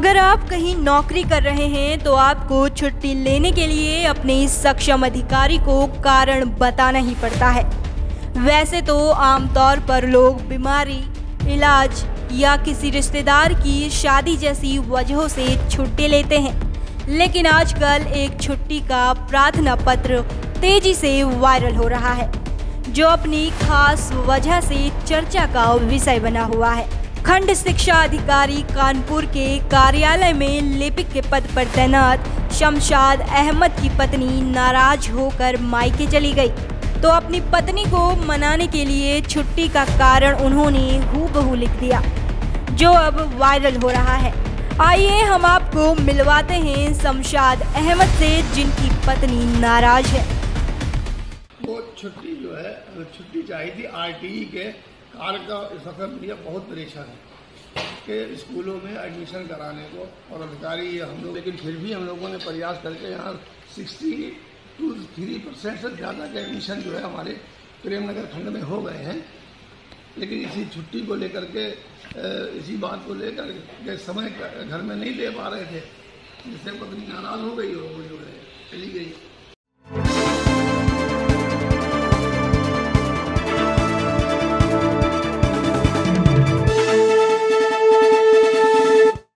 अगर आप कहीं नौकरी कर रहे हैं तो आपको छुट्टी लेने के लिए अपने सक्षम अधिकारी को कारण बताना ही पड़ता है। वैसे तो आमतौर पर लोग बीमारी, इलाज या किसी रिश्तेदार की शादी जैसी वजहों से छुट्टी लेते हैं, लेकिन आजकल एक छुट्टी का प्रार्थना पत्र तेजी से वायरल हो रहा है, जो अपनी खास वजह से चर्चा का विषय बना हुआ है। खंड शिक्षा अधिकारी कानपुर के कार्यालय में लिपिक के पद पर तैनात शमशाद अहमद की पत्नी नाराज होकर मायके चली गई, तो अपनी पत्नी को मनाने के लिए छुट्टी का कारण उन्होंने हूबहू लिख दिया, जो अब वायरल हो रहा है। आइए हम आपको मिलवाते हैं शमशाद अहमद से, जिनकी पत्नी नाराज है। वो छुट्टी जो है, छुट्टी चाहिए थी आरटीई के कार्य का सफर मीडिया बहुत परेशान है कि स्कूलों में एडमिशन कराने को और अधिकारी हम लोग, लेकिन फिर भी हम लोगों ने प्रयास करके यहाँ 63% से ज़्यादा के एडमिशन जो है हमारे प्रेमनगर खंड में हो गए हैं। लेकिन इसी छुट्टी को लेकर के, इसी बात को लेकर के समय घर में नहीं दे पा रहे थे, जिससे पत्नी नाराज़ हो गई हो।